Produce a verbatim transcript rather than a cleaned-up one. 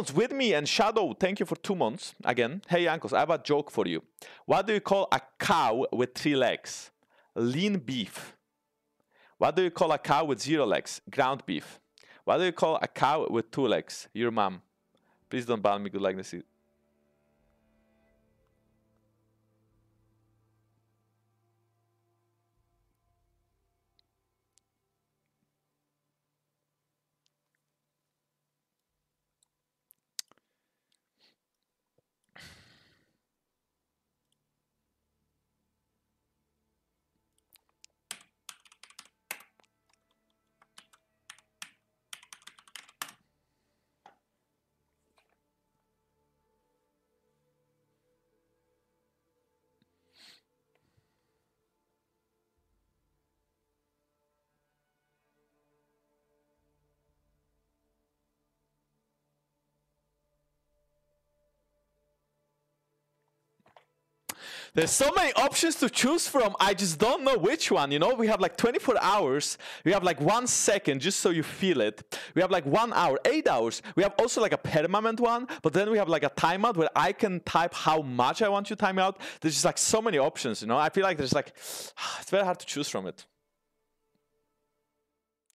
months with me, and Shadow, thank you for two months again. Hey uncles, I have a joke for you. What do you call a cow with three legs? Lean beef. What do you call a cow with zero legs? Ground beef. What do you call a cow with two legs? Your mom. Please don't ban me. Good luck, Nasir. There's so many options to choose from. I just don't know which one, you know? We have like twenty-four hours. We have like one second, just so you feel it. We have like one hour, eight hours. We have also like a permanent one, but then we have like a timeout where I can type how much I want you to time out. There's just like so many options, you know? I feel like there's like, it's very hard to choose from it.